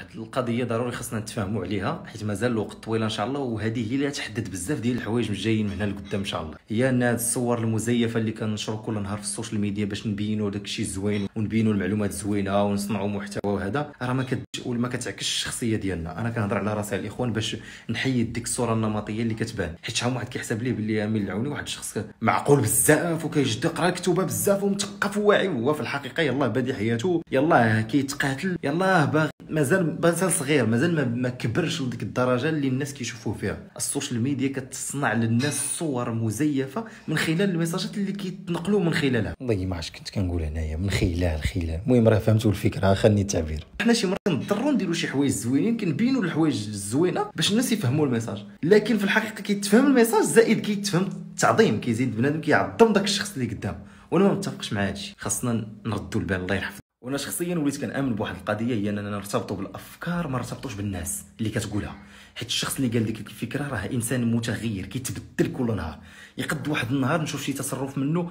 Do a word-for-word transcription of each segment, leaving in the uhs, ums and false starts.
واحد القضيه ضروري خصنا نتفاهموا عليها، حيت مازال الوقت طويل ان شاء الله، وهذه هي اللي تحدد بزاف ديال الحوايج اللي جايين من هنا لقدام ان شاء الله. هي ان الصور المزيفه اللي كنشرو كل نهار في السوشيال ميديا باش نبينوا داكشي الزوين ونبينوا المعلومات الزوينه ونصنعوا محتوى، وهذا راه ما كتجي وما كتعكسش الشخصيه ديالنا. انا كنهضر على راسي على الاخوان باش نحيد ديك الصوره النمطيه اللي كتبان، حيت واحد كيحسب ليه بلي امين العوني واحد الشخص معقول بزاف وكيجد قرا كتبه بزاف ومثقف وواعي، وهو في الحقيقه يلاه بادي حياته، يلاه كيتقاتل، يلاه باغي، مازال بنسان صغير، مازال ما كبرش لديك الدرجه اللي الناس كيشوفوه فيها. السوشيال ميديا كتصنع للناس صور مزيفه من خلال الميساجات اللي كيتنقلوا من خلالها. والله ما عرفتش كنت كنقول هنايا من خلال خلال المهم راه فهمتوا الفكره، خلني التعبير. حنا شي مره كنضطروا نديروا شي حوايج زوينين، كنبينوا الحوايج الزوينه باش الناس يفهموا الميساج، لكن في الحقيقه كيتفهم الميساج زائد كيتفهم التعظيم، كيزيد بنادم كيعظم داك الشخص اللي قدام. وانا ما متفقش مع هادشي، خاصنا نردوا البال الله يرحم. وانا شخصيا وليت كنامن بواحد القضيه، هي اننا نرتبطوا بالافكار ما نرتبطوش بالناس اللي كتقولها، حيت الشخص اللي قال ديك الفكره راه انسان متغير كيتبدل كل نهار. يقد واحد النهار نشوف شي تصرف منه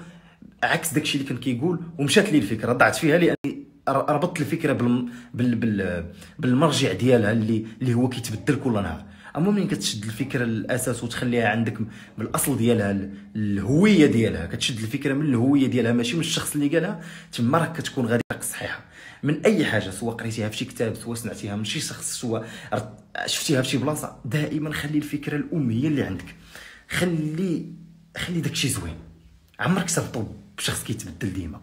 عكس داكشي اللي كان كيقول ومشات لي الفكره ضعت فيها، لاني ربطت الفكره بالم... بال... بال... بالمرجع ديالها اللي اللي هو كيتبدل كل نهار. اما ملي كتشد الفكره للاساس وتخليها عندك من الاصل ديالها، الهويه ديالها، كتشد الفكره من الهويه ديالها ماشي من الشخص اللي قالها، تما راك كتكون غادي طريق صحيحه من اي حاجه، سواء قريتيها في شي كتاب، سواء سمعتيها من شي شخص، سواء شفتيها في شي بلاصه. دائما خلي الفكره الام هي اللي عندك، خلي خلي داكشي زوين، عمرك سرطو بشخص كيتبدل ديما.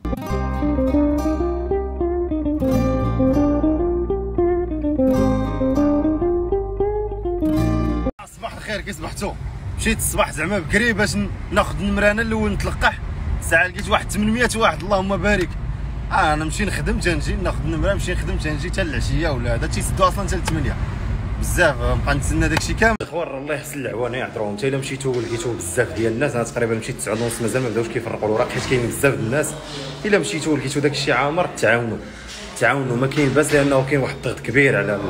صباح الخير، كي صبحتو مشيت الصباح زعما بكري باش ناخذ النمره انا الاول نتلقح، الساعه لقيت واحد ثمنمية واحد اللهم بارك. اه انا نمشي نخدم تنجي ناخذ النمره، نمشي نخدم تنجي حتى العشيه ولا هذا تيسدوا اصلا حتى ل بزاف، نبقى نتسنى داكشي كامل. اخوان الله يحسن العوانه يعطروهم، حتى الا مشيتو لقيتو بزاف ديال الناس. انا تقريبا مشيت تسعة ونص مازال ما بداوش كيفرقوا الوراق حيت كاين بزاف ديال الناس. الا مشيتو لقيتو داكشي عامر تعاونوا تعاونوا ما كاين باس، لانه كاين واحد الضغط كبير على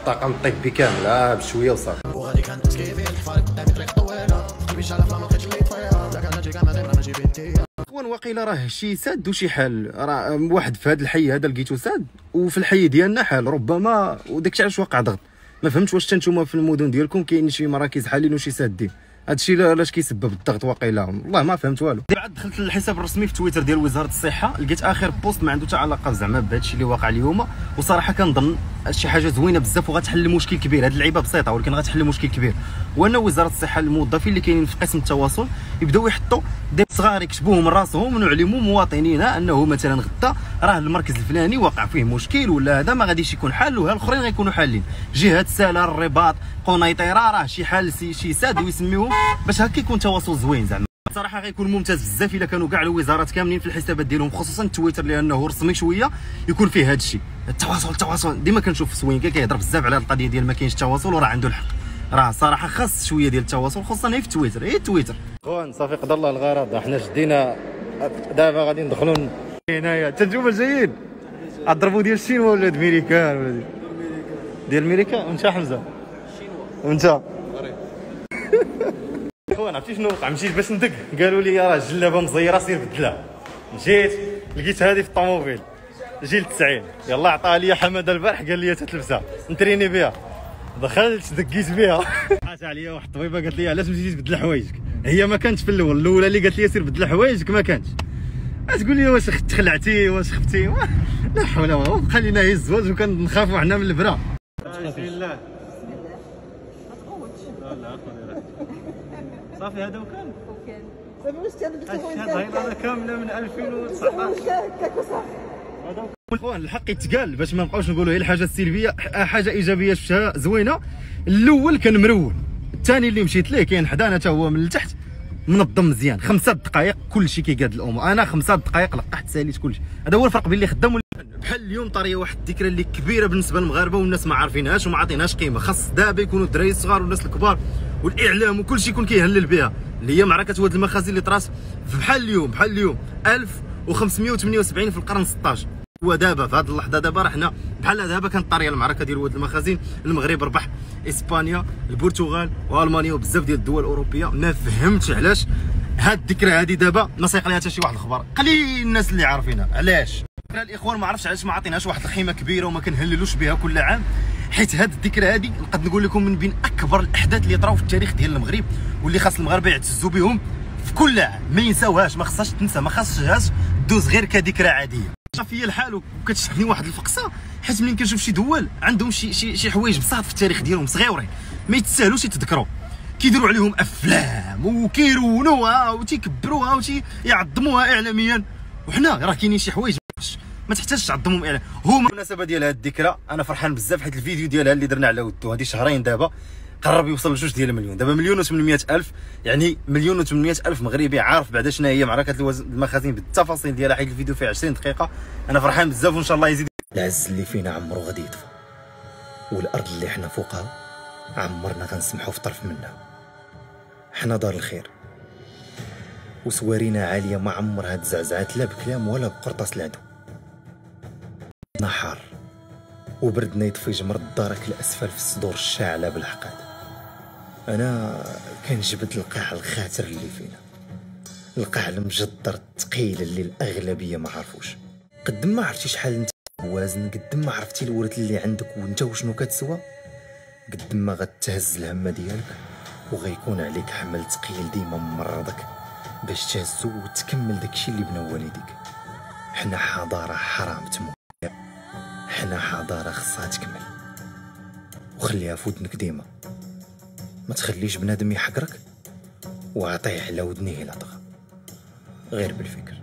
الطاقم الطبي كامل. اه بشويه وصافي وغادي كندوز كيفي الحفار قدام طريق طويله مشى على فلا ما لقيتش اللي طياره داك انا جاي كامل انا جاي بنتي. اخوان واقيلا راه شي ساد وشي حال، راه واحد في هذا الحي هذا لقيتو ساد وفي الحي ديالنا حال ربما، وداكشي علاش واقع ضغط. ما فهمتش واش حتى نتوما في المدن ديالكم كاين شي مراكز حالين وشي سادين، هادشي علاش كيسبب الضغط واقيلا، والله ما فهمت والو. بعد دخلت للحساب الرسمي في تويتر ديال وزاره الصحه، لقيت اخر بوست ما عنده حتى علاقه زعما بهادشي اللي واقع اليوم، وصراحه كنظن شي حاجه زوينه بزاف وغتحل مشكل كبير. هاد اللعيبه بسيطه ولكن غتحل مشكل كبير، وانا وزاره الصحه الموظفين اللي كاينين في قسم التواصل يبداو يحطوا دي صغار يكتبوه من راسهم ونعلموا مواطنينا انه مثلا غدا راه المركز الفلاني واقع فيه مشكل ولا هذا ما غاديش يكون حل، وها الاخرين غيكونوا حالين، جهه سالا الرباط قنيطره راه شي حل شي ساد ويسميوه، باش هكا يكون تواصل زوين زعما. صراحه غيكون ممتاز بزاف الا كانوا كاع الوزارات كاملين في الحسابات ديالهم، خصوصا تويتر لانه رسمي شويه يكون فيه هادشي التواصل التواصل. ديما كنشوف سوينكا كيهضر بزاف على القضيه ديال ما كاينش التواصل، وراه عنده الحق، راه صراحه خاص شويه ديال التواصل خصوصا في تويتر. اي تويتر خوان صافي قدر الله الغرض، حنا شدينا دابا غادي ندخلوا هنايا حتى نتوما جايين اضربوا ديال الشينوا ولا الميريكان ولا ديال ديال الميريكان. وانت حمزه الشينوا وانت خوان عرفتي شنو وقع؟ مشيت باش ندق قالوا لي راه الجلابه مزيره سير بدلها، مشيت لقيت هذه في الطوموبيل جيل تسعين، يلا عطاها لي حماده البارح قال لي تتلبسها نتريني بها، دخلت دقيت بها عاد عليا واحد الطبيبه قالت لي علاش مشيتي تبدل حوايجك؟ هي ما كانتش في الاول، الاولى اللي قالت لي سير بدل حوايجك ما كانتش. تقول لي واش تخلعتي واش خفتي؟ لا حول ولا قوه، خلينا هي الزواج وكنخافوا حنا من البرا. بسم الله صافي هذا وكان وكان صافي واش كنبدل هاد الهضره كامله من ألفين وتسعطاش هذا. اخوان الحق يتقال باش ما نبقاوش نقولوا غير الحاجه السلبيه، حاجه ايجابيه شفتها زوينه. الاول كان مرون، الثاني اللي مشيت ليه كاين حدانا حتى هو من التحت منظم مزيان، خمسه دقائق كلشي كيقاد الامور. انا خمسه دقائق لقحت ساليت كلشي، هذا هو الفرق بين اللي خدام واللي بحال اليوم. طريه واحد الذكرى اللي كبيره بالنسبه للمغاربه والناس ما عارفينهاش وما عاطينهاش قيمه، خاص دابا يكونوا الدراري الصغار والناس الكبار والاعلام وكلشي يكون كيهلل بها، اللي هي معركه واد المخازن اللي طرات بحال اليوم بحال اليوم ألف وخمسمية وثمانية وسبعين في القرن ستطاش. ودابا في هذه اللحظه دابا راه حنا بحال دابا كانت طاريه المعركه ديال واد المخازن، المغرب ربح اسبانيا البرتغال والمانيا وبزاف ديال الدول الاوروبيه. ما فهمتش علاش هاد الذكرى هادي دابا ما سيق لها حتى شي واحد الخبر، قليل الناس اللي عارفينها. علاش الاخوان ما عرفتش علاش ما عاطيناش واحد القيمه كبيره وما كنهللوش بها كل عام، حيت هاد الذكرى هذه نقد نقول لكم من بين اكبر الاحداث اللي طراو في التاريخ ديال المغرب، واللي خاص المغاربه يعتزوا بهم في كل عام. ما ينساوهاش، ما خصهاش تنسى، ما خصهاش دوز غير كذكرى عاديه. فيا الحال وكتشدني واحد الفقصه، حيت ملي كنشوف شي دول عندهم شي شي شي حوايج بساط في التاريخ ديالهم صغيورين ما يتساهلوش يتذكروا، كيديروا عليهم افلام وكيرونوها وتيكبروها وتيعظموها اعلاميا، وحنا راه كاينين شي حوايج ما تحتاجش تعظمهم اعلام هما. بالمناسبه ديال هاد الذكرى انا فرحان بزاف، حيت الفيديو ديالها اللي درنا على ودو هذه شهرين دابا قرب يوصل لجوج ديال المليون، دابا مليون وثمنمية الف، يعني مليون وثمنمية الف مغربي عارف بعدا شنو هي معركه المخازن بالتفاصيل ديالها، حيت الفيديو فيه عشرين دقيقه. انا فرحان بزاف وان شاء الله يزيد. العز اللي فينا عمرو غادي يطفى، والارض اللي حنا فوقها عمرنا غنسمحوا في طرف منها. حنا دار الخير وسوارينا عاليه ما عمرها تزعزعات لا بكلام ولا بقرطاس العدو. نحار وبردنا يطفي جمر الدارك الاسفل في الصدور الشاعله بالحقاد. انا كنجبد القاع الخاتر اللي فينا، القاع المجدر الثقيل اللي الاغلبيه ما عرفوش. قد ما عرفتي شحال انت وزن، قد ما عرفتي الورث اللي عندك وانت وشنو كتسوى، قد ما غتهز الهمه ديالك وغيكون عليك حمل ثقيل ديما ممرضك باش تهزو وتكمل داكشي اللي بنى والديك. حنا حضاره حرام تموت، حنا حضاره خصها تكمل، وخليها في ودنك ديما، ما تخليش بنادم يحقرك، وعطيه على ودنيه لا طغى غير بالفكر.